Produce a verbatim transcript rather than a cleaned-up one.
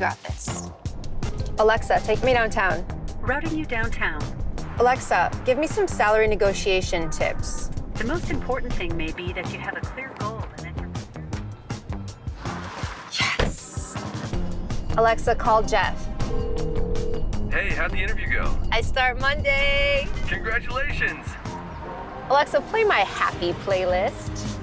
got this. Alexa, take me downtown. Routing you downtown. Alexa, give me some salary negotiation tips. The most important thing may be that you have a clear goal and that you're... Yes! Alexa, call Jeff. Hey, how'd the interview go? I start Monday. Congratulations! Alexa, play my happy playlist.